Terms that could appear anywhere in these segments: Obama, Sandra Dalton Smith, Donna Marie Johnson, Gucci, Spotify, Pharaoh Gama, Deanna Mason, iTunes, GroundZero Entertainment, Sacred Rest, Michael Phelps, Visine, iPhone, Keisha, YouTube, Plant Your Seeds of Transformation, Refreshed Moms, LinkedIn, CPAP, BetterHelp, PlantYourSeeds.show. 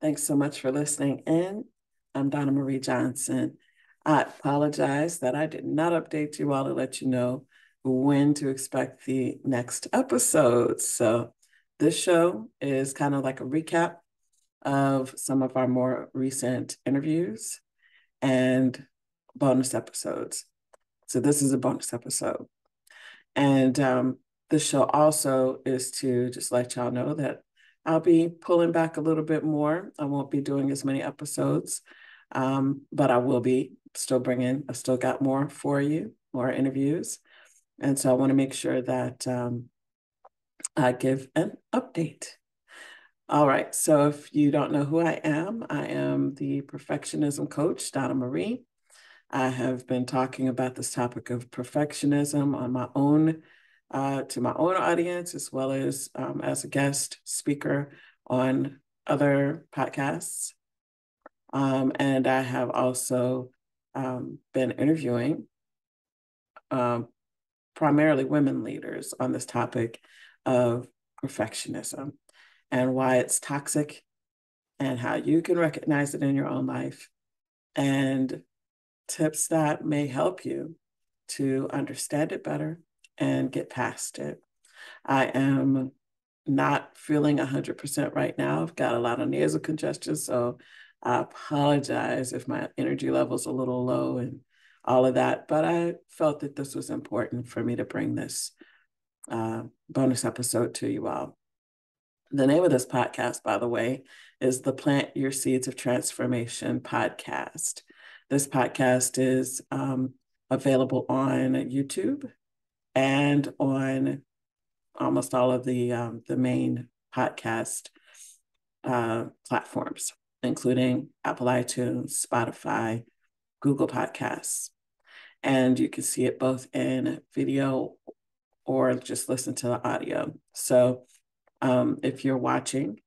Thanks so much for listening in. I'm Donna Marie Johnson. I apologize that I did not update you all to let you know when to expect the next episode. So this show is kind of like a recap of some of our more recent interviews and bonus episodes. So this is a bonus episode. And this show also is to just let y'all know that I'll be pulling back a little bit more. I won't be doing as many episodes, but I will be still bringing, I've still got more for you, more interviews. And so I want to make sure that I give an update. All right, so if you don't know who I am the perfectionism coach, Donna Marie. I have been talking about this topic of perfectionism on my own to my own audience, as well as a guest speaker on other podcasts. And I have also been interviewing primarily women leaders on this topic of perfectionism and why it's toxic and how you can recognize it in your own life and tips that may help you to understand it better and get past it. I am not feeling 100% right now. I've got a lot of nasal congestion, so I apologize if my energy level's a little low and all of that, but I felt that this was important for me to bring this bonus episode to you all. The name of this podcast, by the way, is the Plant Your Seeds of Transformation podcast. This podcast is available on YouTube and on almost all of the main podcast platforms, including Apple iTunes, Spotify, Google Podcasts. And you can see it both in video or just listen to the audio. So if you're watching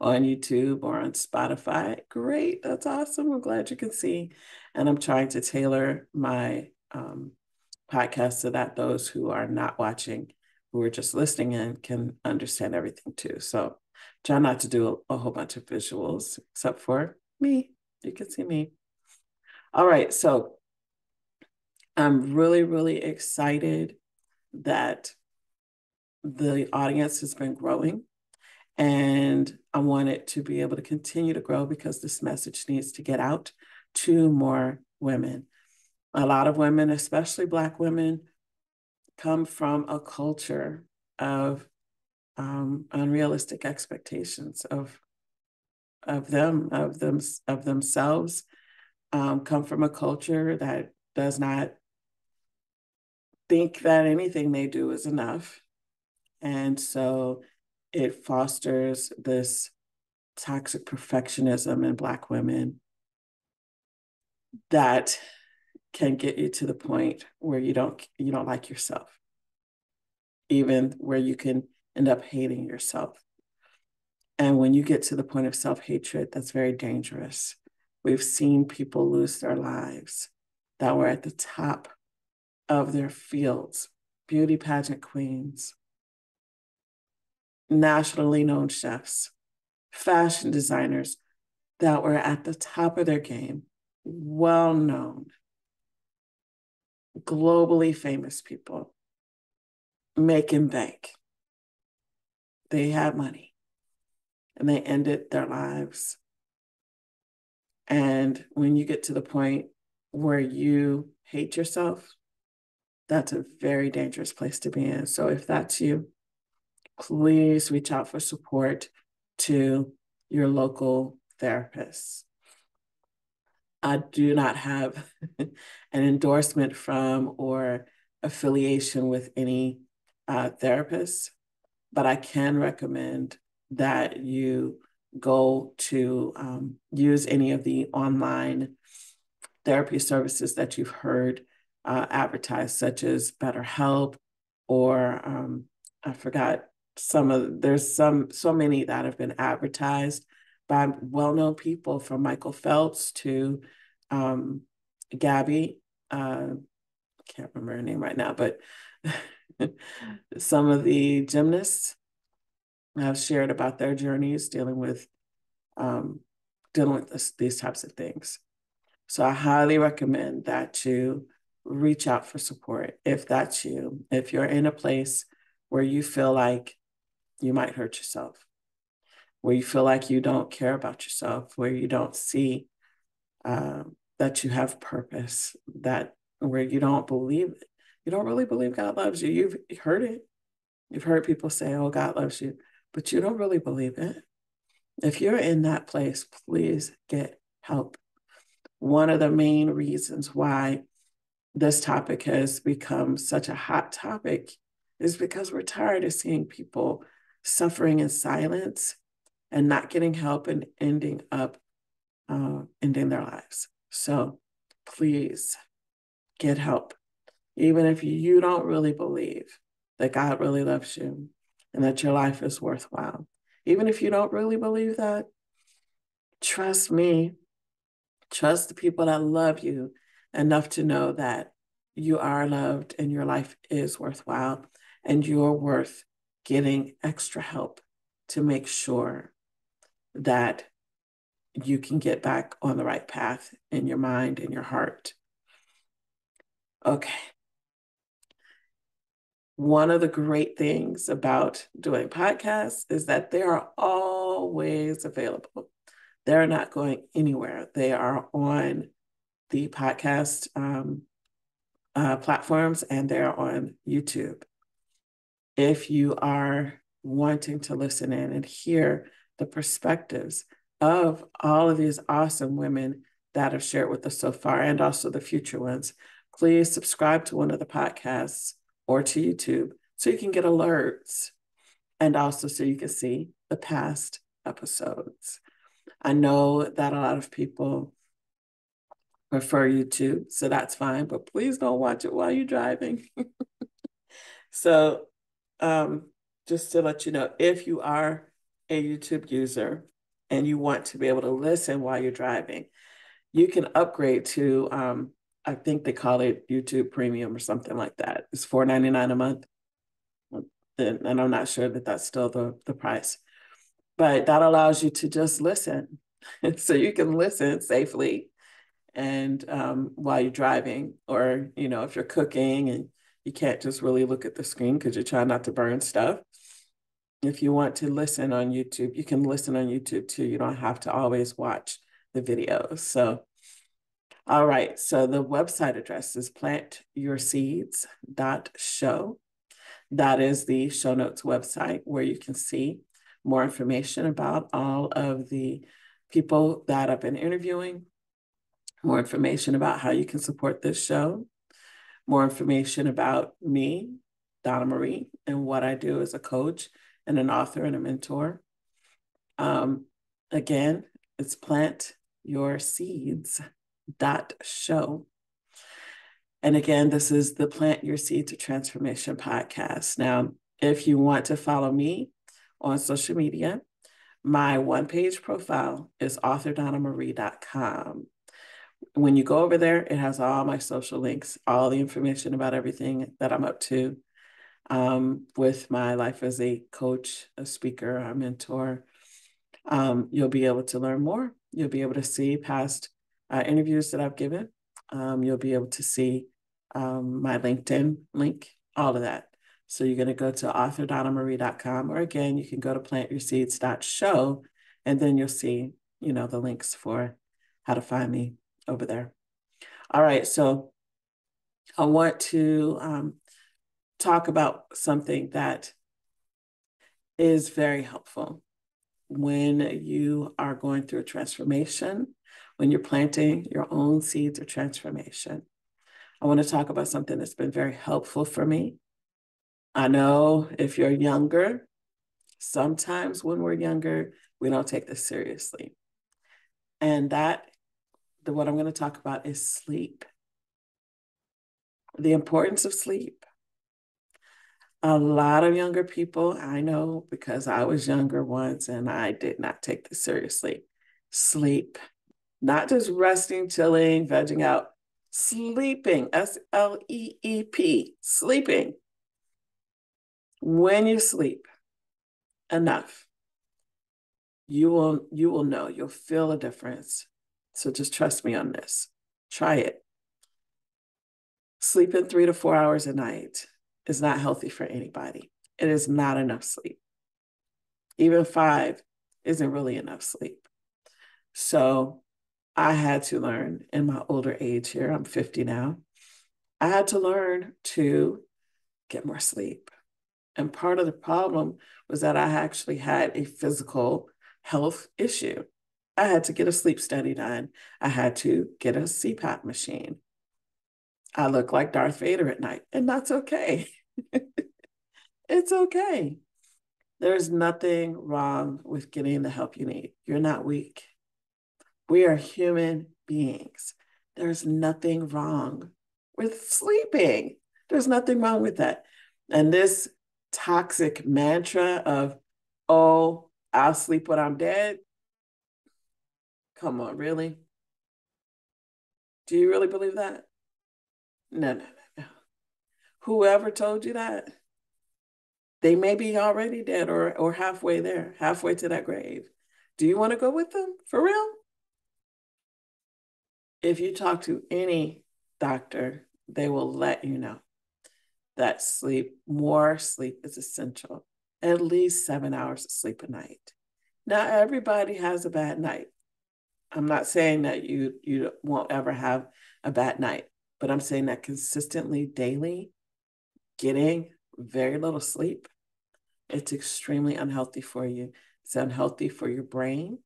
on YouTube or on Spotify, great, that's awesome. I'm glad you can see. And I'm trying to tailor my podcast so that those who are not watching, who are just listening in, can understand everything too. So try not to do a whole bunch of visuals, except for me. You can see me. All right, so I'm really, really excited that the audience has been growing, and I want it to be able to continue to grow because this message needs to get out to more women. A lot of women, especially Black women, come from a culture of unrealistic expectations of themselves, come from a culture that does not think that anything they do is enough. And so it fosters this toxic perfectionism in Black women that can get you to the point where you don't like yourself, even where you can end up hating yourself. And when you get to the point of self-hatred, that's very dangerous. We've seen people lose their lives that were at the top of their fields, beauty pageant queens, nationally known chefs, fashion designers that were at the top of their game, well-known, globally famous people making bank. They had money and they ended their lives. And when you get to the point where you hate yourself, that's a very dangerous place to be in. So if that's you, please reach out for support to your local therapist. I do not have an endorsement from or affiliation with any therapist, but I can recommend that you go to use any of the online therapy services that you've heard advertised, such as BetterHelp or I forgot so many that have been advertised by well-known people, from Michael Phelps to Gabby. I can't remember her name right now, but some of the gymnasts have shared about their journeys dealing with dealing with these types of things. So I highly recommend that you reach out for support if that's you, if you're in a place where you feel like you might hurt yourself, where you feel like you don't care about yourself, where you don't see that you have purpose, that where you don't believe it. You don't really believe God loves you. You've heard it. You've heard people say, oh, God loves you, but you don't really believe it. If you're in that place, please get help. One of the main reasons why this topic has become such a hot topic is because we're tired of seeing people suffering in silence and not getting help and ending up ending their lives. So please get help. Even if you don't really believe that God really loves you and that your life is worthwhile, even if you don't really believe that, trust me, trust the people that love you enough to know that you are loved and your life is worthwhile and you're worth getting extra help to make sure that you can get back on the right path in your mind and your heart. Okay. One of the great things about doing podcasts is that they are always available. They're not going anywhere. They are on the podcast platforms, and they're on YouTube. If you are wanting to listen in and hear the perspectives of all of these awesome women that have shared with us so far and also the future ones, please subscribe to one of the podcasts or to YouTube so you can get alerts and also so you can see the past episodes. I know that a lot of people prefer YouTube, so that's fine, but please don't watch it while you're driving. So just to let you know, if you are a YouTube user and you want to be able to listen while you're driving, you can upgrade to, I think they call it YouTube Premium or something like that. It's $4.99 a month, and I'm not sure that that's still the price. But that allows you to just listen. So you can listen safely and while you're driving, or you know, if you're cooking and you can't just really look at the screen because you're trying not to burn stuff. If you want to listen on YouTube, you can listen on YouTube too. You don't have to always watch the videos. So, all right. So the website address is PlantYourSeeds.show. That is the show notes website where you can see more information about all of the people that I've been interviewing, more information about how you can support this show, more information about me, Donna Marie, and what I do as a coach and an author and a mentor. Again, it's PlantYourSeeds.show. And again, this is the Plant Your Seeds of Transformation podcast. Now, if you want to follow me on social media, my one-page profile is authordonnamarie.com. When you go over there, it has all my social links, all the information about everything that I'm up to with my life as a coach, a speaker, a mentor. You'll be able to learn more. You'll be able to see past interviews that I've given. You'll be able to see my LinkedIn link, all of that. So you're going to go to authordonnamarie.com, or again, you can go to plantyourseeds.show, and then you'll see, you know, the links for how to find me over there. All right. So I want to talk about something that is very helpful when you are going through a transformation, when you're planting your own seeds of transformation. I want to talk about something that's been very helpful for me. I know if you're younger, sometimes when we're younger, we don't take this seriously. And what I'm going to talk about is sleep. The importance of sleep. A lot of younger people, I know, because I was younger once and I did not take this seriously. Sleep. Not just resting, chilling, vegging out. Sleeping. S-L-E-E-P. Sleeping. When you sleep enough, you will know, you'll feel a difference. So just trust me on this. Try it. Sleeping 3 to 4 hours a night is not healthy for anybody. It is not enough sleep. Even 5 isn't really enough sleep. So I had to learn in my older age here, I'm 50 now, I had to learn to get more sleep. And part of the problem was that I actually had a physical health issue. I had to get a sleep study done. I had to get a CPAP machine. I look like Darth Vader at night, and that's okay. It's okay. There's nothing wrong with getting the help you need. You're not weak. We are human beings. There's nothing wrong with sleeping. There's nothing wrong with that. And this toxic mantra of, oh, I'll sleep when I'm dead. Come on, really? Do you really believe that? No. Whoever told you that, they may be already dead or halfway there, halfway to that grave. Do you want to go with them? For real? If you talk to any doctor, they will let you know that sleep, more sleep is essential. At least 7 hours of sleep a night. Now, everybody has a bad night. I'm not saying that you won't ever have a bad night, but I'm saying that consistently, daily, getting very little sleep, it's extremely unhealthy for you. It's unhealthy for your brain.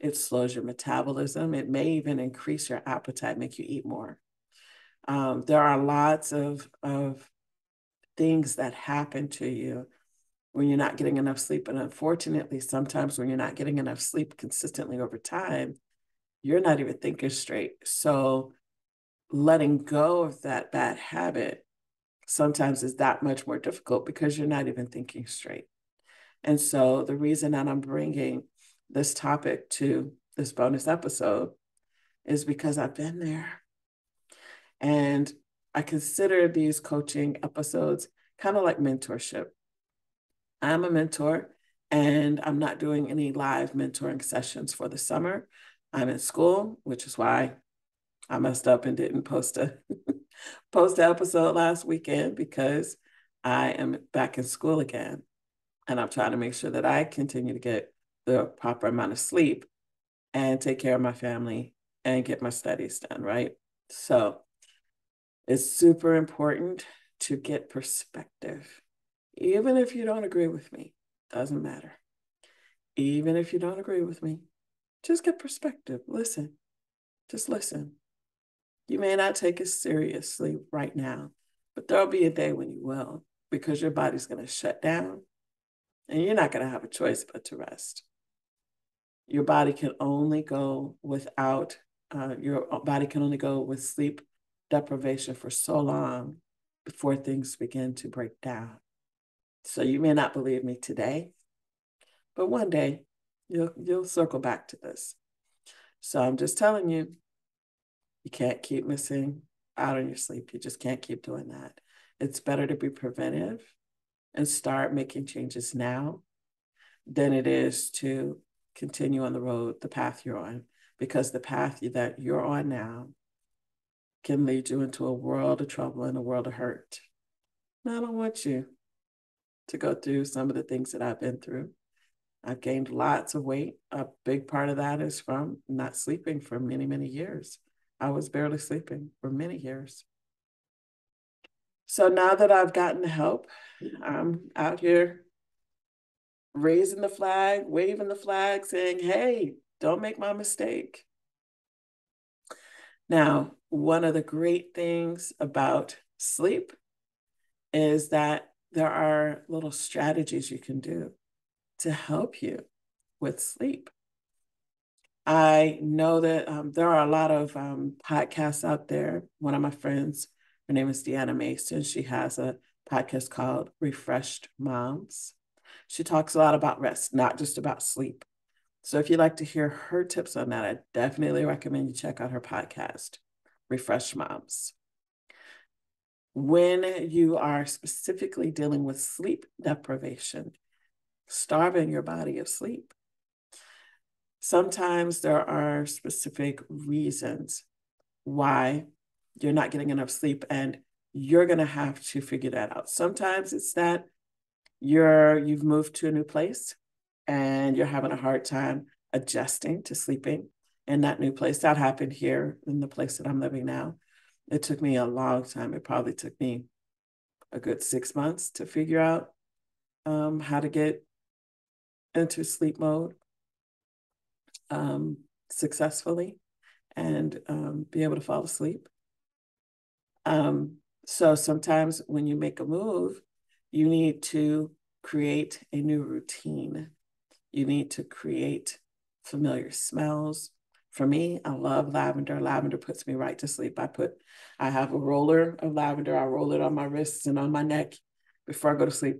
It slows your metabolism. It may even increase your appetite, make you eat more. There are lots of things that happen to you when you're not getting enough sleep. And unfortunately, sometimes when you're not getting enough sleep consistently over time, you're not even thinking straight. So letting go of that bad habit sometimes is that much more difficult because you're not even thinking straight. And so the reason that I'm bringing this topic to this bonus episode is because I've been there. And I consider these coaching episodes kind of like mentorship. I'm a mentor and I'm not doing any live mentoring sessions for the summer. I'm in school, which is why I messed up and didn't post an episode last weekend, because I am back in school again. And I'm trying to make sure that I continue to get the proper amount of sleep and take care of my family and get my studies done, right? So it's super important to get perspective. Even if you don't agree with me, doesn't matter. Even if you don't agree with me, just get perspective. Listen, just listen. You may not take it seriously right now, but there'll be a day when you will, because your body's going to shut down and you're not going to have a choice but to rest. Your body can only go without, your body can only go with sleep deprivation for so long before things begin to break down. So you may not believe me today, but one day you'll circle back to this. So I'm just telling you, you can't keep missing out on your sleep. You just can't keep doing that. It's better to be preventive and start making changes now than it is to continue on the road, the path you're on, because the path that you're on now can lead you into a world of trouble and a world of hurt. And I don't want you to go through some of the things that I've been through. I've gained lots of weight. A big part of that is from not sleeping for many, many years. I was barely sleeping for many years. So now that I've gotten the help, I'm out here raising the flag, waving the flag, saying, hey, don't make my mistake. Now, one of the great things about sleep is that there are little strategies you can do to help you with sleep. I know that there are a lot of podcasts out there. One of my friends, her name is Deanna Mason. She has a podcast called Refreshed Moms. She talks a lot about rest, not just about sleep. So if you'd like to hear her tips on that, I definitely recommend you check out her podcast, Refreshed Moms. When you are specifically dealing with sleep deprivation, starving your body of sleep, Sometimes there are specific reasons why you're not getting enough sleep, and you're going to have to figure that out. Sometimes it's that you've moved to a new place and you're having a hard time adjusting to sleeping in that new place. That happened here in the place that I'm living now. It took me a long time. It probably took me a good 6 months to figure out how to get into sleep mode successfully and be able to fall asleep. So sometimes when you make a move, you need to create a new routine. You need to create familiar smells. For me, I love lavender. Lavender puts me right to sleep. I have a roller of lavender. I roll it on my wrists and on my neck before I go to sleep.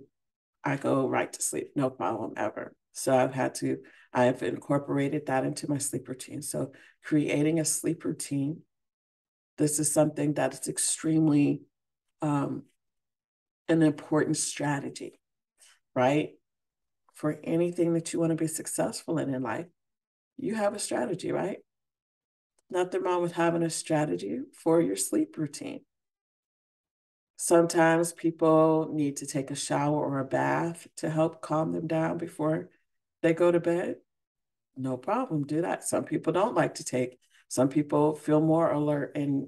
I go right to sleep, no problem ever. So I have incorporated that into my sleep routine. So creating a sleep routine, this is something that's extremely an important strategy, right? For anything that you want to be successful in life, you have a strategy, right? Nothing wrong with having a strategy for your sleep routine. Sometimes people need to take a shower or a bath to help calm them down before they go to bed. No problem, do that. Some people don't like to take, some people feel more alert and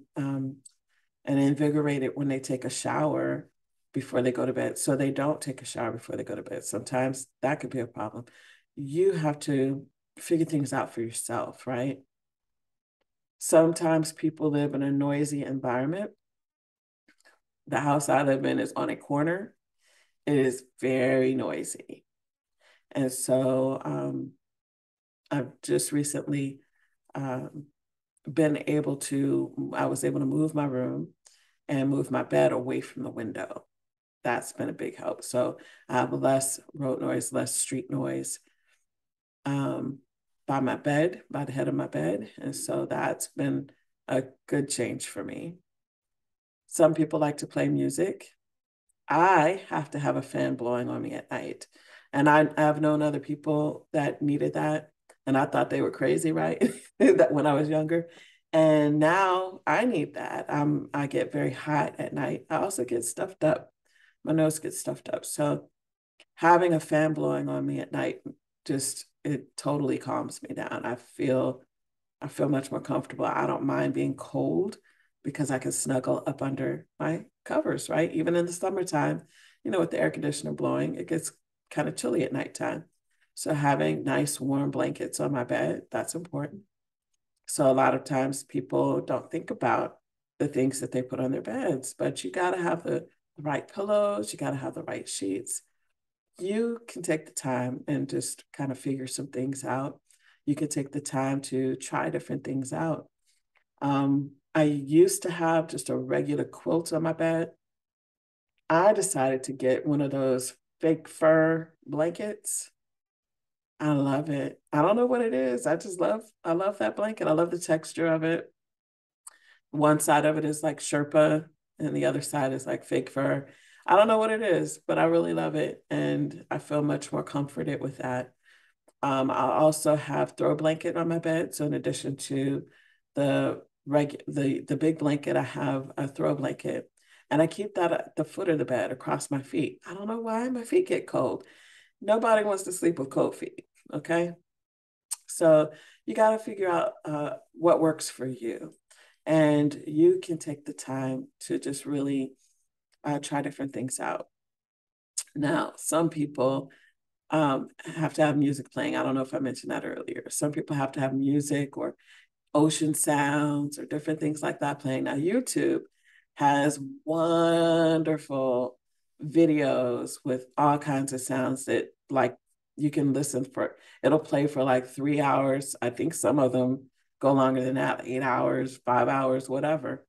invigorated when they take a shower before they go to bed. So they don't take a shower before they go to bed. Sometimes that could be a problem. You have to figure things out for yourself, right? Sometimes people live in a noisy environment. The house I live in is on a corner. It is very noisy. And so I've just recently I was able to move my room and move my bed away from the window. That's been a big help. So I have less road noise, less street noise by my bed, by the head of my bed. And so that's been a good change for me. Some people like to play music. I have to have a fan blowing on me at night. And I've known other people that needed that. And I thought they were crazy, right? That when I was younger. And now I need that. I get very hot at night. I also get stuffed up. My nose gets stuffed up. So having a fan blowing on me at night, it totally calms me down. I feel much more comfortable. I don't mind being cold, because I can snuggle up under my covers, right? Even in the summertime, with the air conditioner blowing, it gets kind of chilly at nighttime. So having nice warm blankets on my bed, that's important. So a lot of times people don't think about the things that they put on their beds, but you gotta have the right pillows, you gotta have the right sheets. You can take the time and just kind of figure some things out. You can take the time to try different things out. I used to have just a regular quilt on my bed. I decided to get one of those fake fur blankets. I love it. I don't know what it is. I love that blanket. I love the texture of it. One side of it is like Sherpa and the other side is like fake fur. I don't know what it is, but I really love it. And I feel much more comforted with that. I also have throw blanket on my bed. So in addition to the big blanket, I have a throw blanket, and I keep that at the foot of the bed across my feet. I don't know why my feet get cold. Nobody wants to sleep with cold feet, okay? So you got to figure out what works for you, and you can take the time to just really try different things out. Now, some people have to have music playing. I don't know if I mentioned that earlier. Some people have to have music or ocean sounds or different things like that playing. Now, YouTube has wonderful videos with all kinds of sounds that you can listen for. It'll play for 3 hours. I think some of them go longer than that, 8 hours, 5 hours, whatever,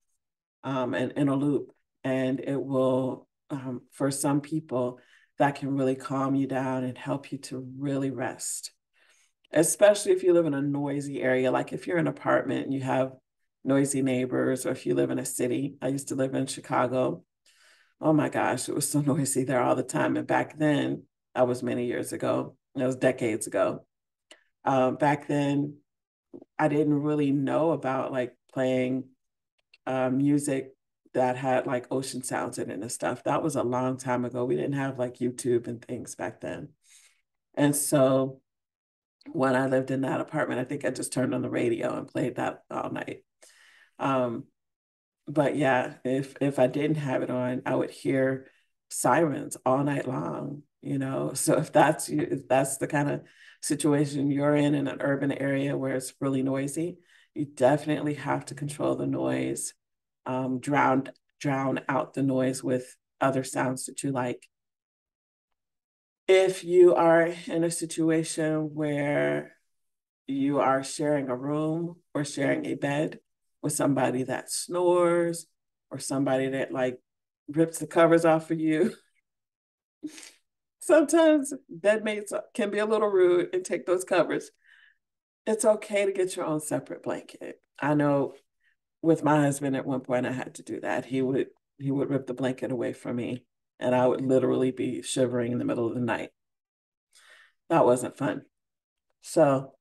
and in a loop. And it will, for some people, that can really calm you down and help you to really rest. Especially if you live in a noisy area, like if you're in an apartment and you have noisy neighbors, or if you live in a city. I used to live in Chicago. Oh my gosh, it was so noisy there all the time. And back then, that was many years ago. It was decades ago. Back then, I didn't really know about like playing music that had like ocean sounds in it and stuff. That was a long time ago. We didn't have like YouTube and things back then. And so when I lived in that apartment, I think I just turned on the radio and played that all night. But yeah, if I didn't have it on, I would hear sirens all night long, you know? So if that's the kind of situation you're in an urban area where it's really noisy, you definitely have to control the noise, drown out the noise with other sounds that you like. If you are in a situation where you are sharing a room or sharing a bed with somebody that snores or somebody that like rips the covers off of you, sometimes bedmates can be a little rude and take those covers. It's okay to get your own separate blanket. I know with my husband at one point I had to do that. He would rip the blanket away from me and I would literally be shivering in the middle of the night. That wasn't fun. So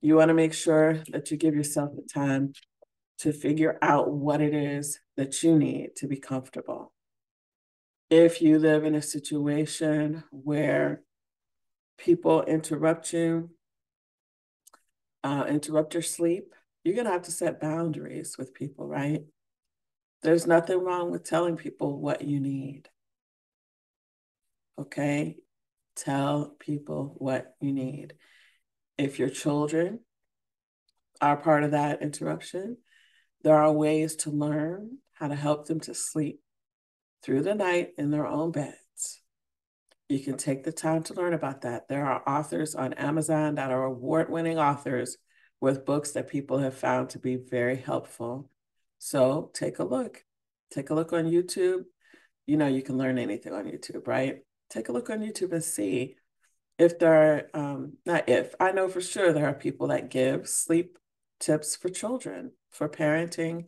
you want to make sure that you give yourself the time to figure out what it is that you need to be comfortable. If you live in a situation where people interrupt you, interrupt your sleep, you're going to have to set boundaries with people, right? There's nothing wrong with telling people what you need. Okay? Tell people what you need. If your children are part of that interruption, there are ways to learn how to help them to sleep through the night in their own beds. You can take the time to learn about that. There are authors on Amazon that are award-winning authors with books that people have found to be very helpful. So take a look. Take a look on YouTube. You know, you can learn anything on YouTube, right? Take a look on YouTube and see if there are, I know for sure there are people that give sleep tips for children, for parenting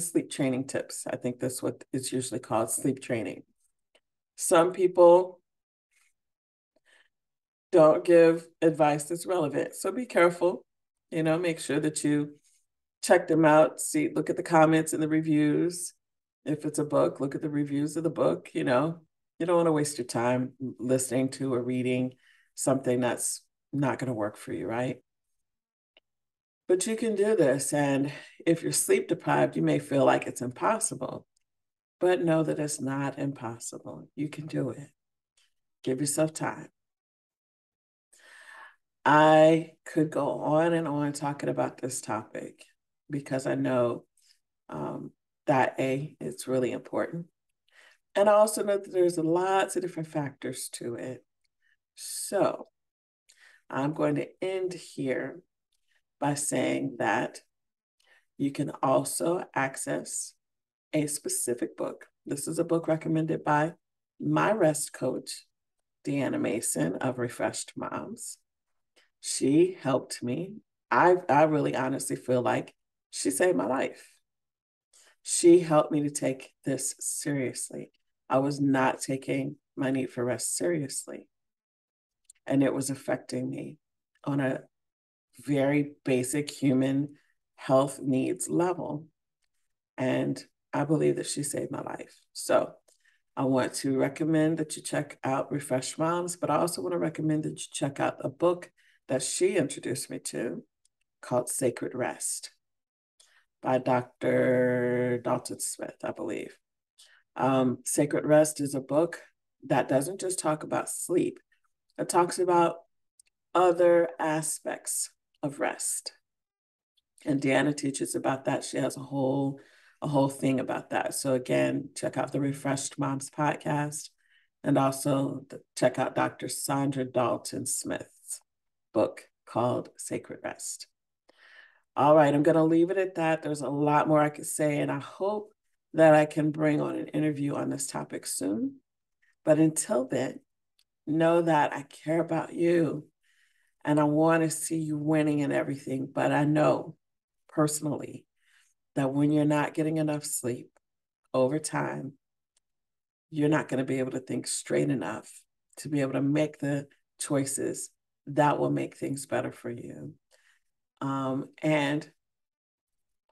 sleep training tips. I think that's what it's usually called, sleep training. Some people don't give advice that's relevant. So be careful, you know, make sure that you check them out, look at the comments and the reviews. If it's a book, look at the reviews of the book, you know. You don't want to waste your time listening to or reading something that's not going to work for you, right? But you can do this. And if you're sleep deprived, you may feel like it's impossible, but know that it's not impossible. You can do it. Give yourself time. I could go on and on talking about this topic because I know that it's really important. And I also know that there's lots of different factors to it. So I'm going to end here by saying that you can also access a specific book. This is a book recommended by my rest coach, Deanna Mason of Refreshed Moms. She helped me. I really honestly feel like she saved my life. She helped me to take this seriously. I was not taking my need for rest seriously. And it was affecting me on a very basic human health needs level. And I believe that she saved my life. So I want to recommend that you check out Refreshed Moms, but I also want to recommend that you check out a book that she introduced me to called Sacred Rest by Dr. Dalton Smith, I believe. Sacred Rest is a book that doesn't just talk about sleep. It talks about other aspects of rest. And Deanna teaches about that. She has a whole thing about that. So again, check out the Refreshed Moms podcast and also check out Dr. Sandra Dalton Smith's book called Sacred Rest. All right, I'm going to leave it at that. There's a lot more I could say, and I hope that I can bring on an interview on this topic soon. But until then, know that I care about you and I want to see you winning in everything. But I know personally that when you're not getting enough sleep over time, you're not going to be able to think straight enough to be able to make the choices that will make things better for you. And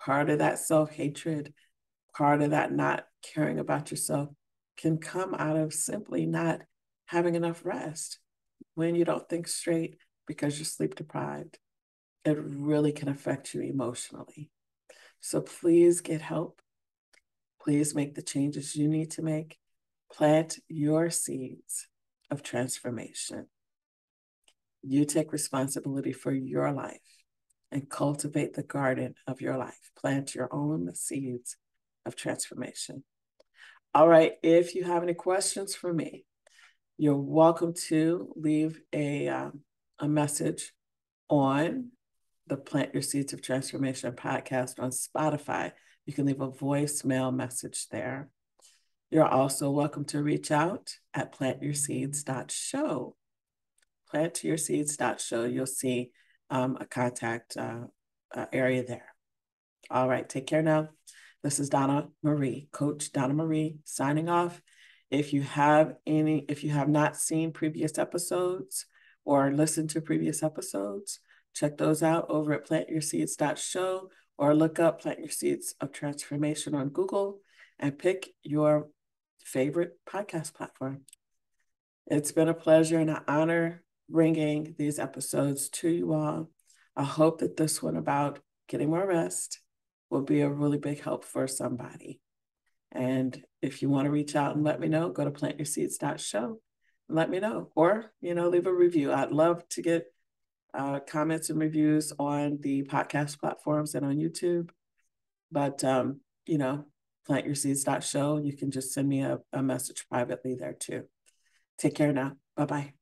part of that self-hatred, part of that not caring about yourself can come out of simply not having enough rest. When you don't think straight because you're sleep deprived, it really can affect you emotionally. So please get help. Please make the changes you need to make. Plant your seeds of transformation. You take responsibility for your life and cultivate the garden of your life. Plant your own seeds of transformation. All right, if you have any questions for me, you're welcome to leave a message on the Plant Your Seeds of Transformation podcast on Spotify. You can leave a voicemail message there. You're also welcome to reach out at PlantYourSeeds.show. PlantYourSeeds.show. You'll see a contact area there. All right, take care now. This is Donna Marie, Coach Donna Marie, signing off. If you have not seen previous episodes or listened to previous episodes, check those out over at PlantYourSeeds.show or look up Plant Your Seeds of Transformation on Google and pick your favorite podcast platform. It's been a pleasure and an honor bringing these episodes to you all. I hope that this one about getting more rest will be a really big help for somebody. And if you want to reach out and let me know, go to plantyourseeds.show and let me know. Or, leave a review. I'd love to get comments and reviews on the podcast platforms and on YouTube. But, plantyourseeds.show. You can just send me a message privately there too. Take care now. Bye-bye.